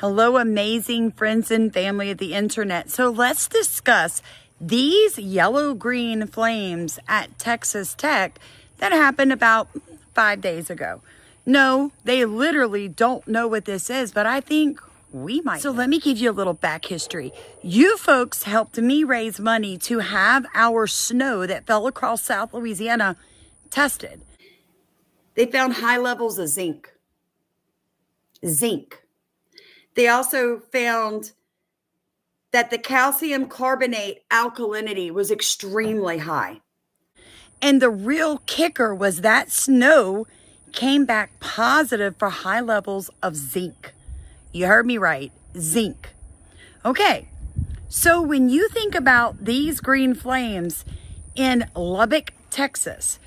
Hello, amazing friends and family of the internet. So let's discuss these yellow-green flames at Texas Tech that happened about 5 days ago. No, they literally don't know what this is, but I think we might. So let me give you a little back history. You folks helped me raise money to have our snow that fell across South Louisiana tested. They found high levels of zinc. They also found that the calcium carbonate alkalinity was extremely high. And the real kicker was that snow came back positive for high levels of zinc. You heard me right, zinc. Okay, so when you think about these green flames in Lubbock, Texas,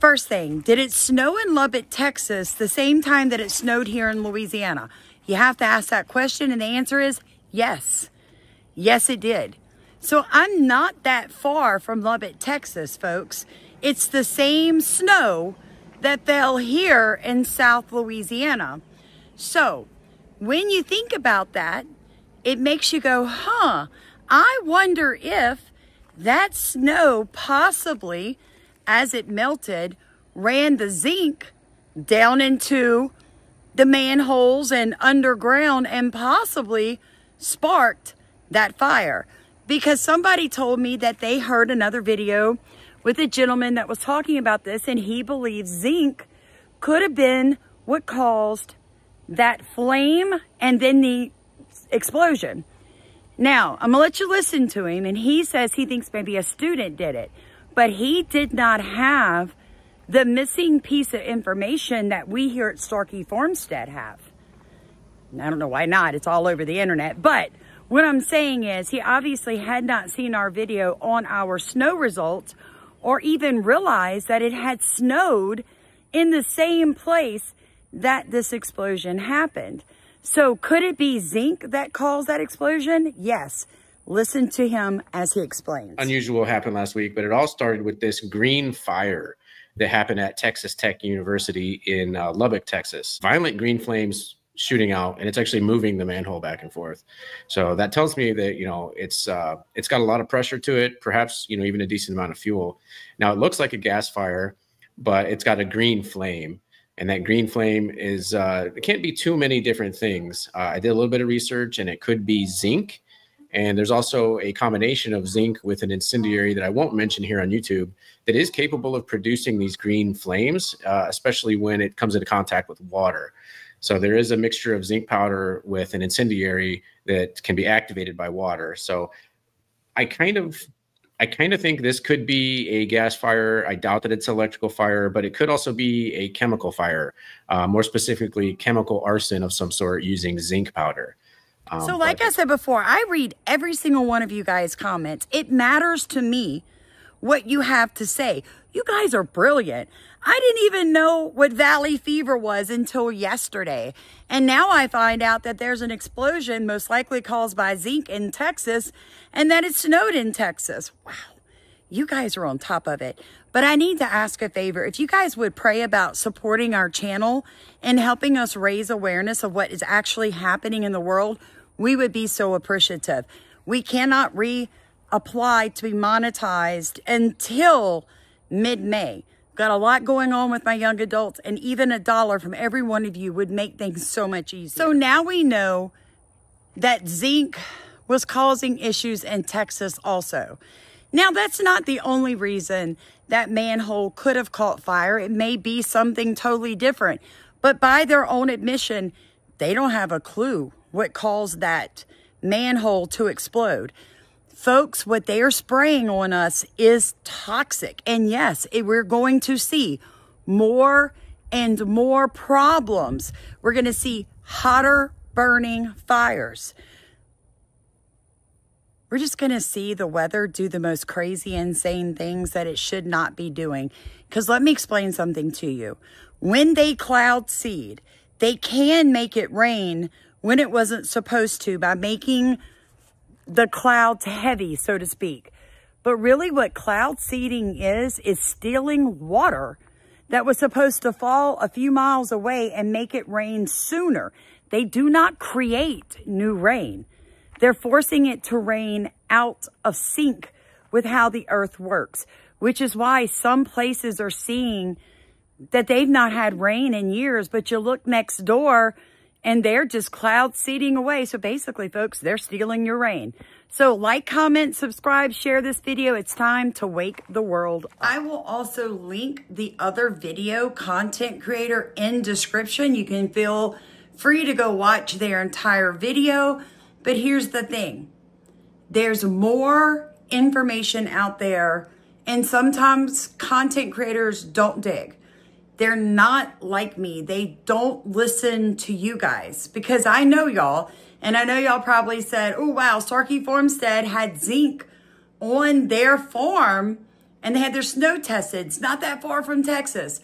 first thing, did it snow in Lubbock, Texas the same time that it snowed here in Louisiana? You have to ask that question, and the answer is yes. Yes, it did. So I'm not that far from Lubbock, Texas, folks. It's the same snow that fell here in South Louisiana. So when you think about that, it makes you go, huh, I wonder if that snow possibly, as it melted, ran the zinc down into the manholes and underground and possibly sparked that fire. Because somebody told me that they heard another video with a gentleman that was talking about this, and he believes zinc could have been what caused that flame and then the explosion. Now, I'm gonna let you listen to him, and he says he thinks maybe a student did it, but he did not have the missing piece of information that we here at Starkey Farmstead have. And I don't know why not, it's all over the internet. But what I'm saying is he obviously had not seen our video on our snow results or even realized that it had snowed in the same place that this explosion happened. So could it be zinc that caused that explosion? Yes. Listen to him as he explains. Unusual happened last week, but it all started with this green fire that happened at Texas Tech University in Lubbock, Texas. Violent green flames shooting out, and it's actually moving the manhole back and forth. So that tells me that, you know, it's got a lot of pressure to it, perhaps, you know, even a decent amount of fuel. Now it looks like a gas fire, but it's got a green flame. And that green flame is, it can't be too many different things. I did a little bit of research, and it could be zinc. And there's also a combination of zinc with an incendiary that I won't mention here on YouTube that is capable of producing these green flames, especially when it comes into contact with water. So there is a mixture of zinc powder with an incendiary that can be activated by water. So I kind of think this could be a gas fire. I doubt that it's an electrical fire, but it could also be a chemical fire, more specifically chemical arson of some sort using zinc powder. So like I said before, I read every single one of you guys' comments. It matters to me what you have to say. You guys are brilliant. I didn't even know what valley fever was until yesterday. And now I find out that there's an explosion most likely caused by zinc in Texas and that it snowed in Texas. Wow. You guys are on top of it. But I need to ask a favor. If you guys would pray about supporting our channel and helping us raise awareness of what is actually happening in the world, we would be so appreciative. We cannot reapply to be monetized until mid-May. Got a lot going on with my young adults, and even a dollar from every one of you would make things so much easier. So now we know that zinc was causing issues in Texas also. Now, that's not the only reason that manhole could have caught fire. It may be something totally different. But by their own admission, they don't have a clue what caused that manhole to explode. Folks, what they are spraying on us is toxic. And yes, we're going to see more and more problems. We're going to see hotter burning fires. We're just going to see the weather do the most crazy, insane things that it should not be doing. Because let me explain something to you. When they cloud seed, they can make it rain when it wasn't supposed to by making the clouds heavy, so to speak. But really what cloud seeding is stealing water that was supposed to fall a few miles away and make it rain sooner. They do not create new rain. They're forcing it to rain out of sync with how the earth works, which is why some places are seeing that they've not had rain in years, but you look next door and they're just cloud seeding away. So basically, folks, they're stealing your rain. So like, comment, subscribe, share this video. It's time to wake the world up. I will also link the other video content creator in description. You can feel free to go watch their entire video. But here's the thing. There's more information out there, and sometimes content creators don't dig. They're not like me. They don't listen to you guys, because I know y'all, and I know y'all probably said, oh, wow, Starkey Farmstead had zinc on their farm and they had their snow tested. It's not that far from Texas,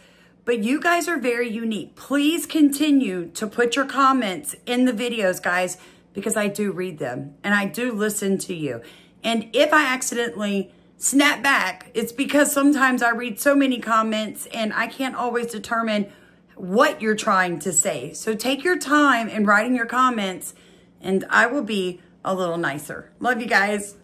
but you guys are very unique. Please continue to put your comments in the videos, guys, because I do read them and I do listen to you. And if I accidentally snap back, it's because sometimes I read so many comments and I can't always determine what you're trying to say. So take your time in writing your comments and I will be a little nicer. Love you guys.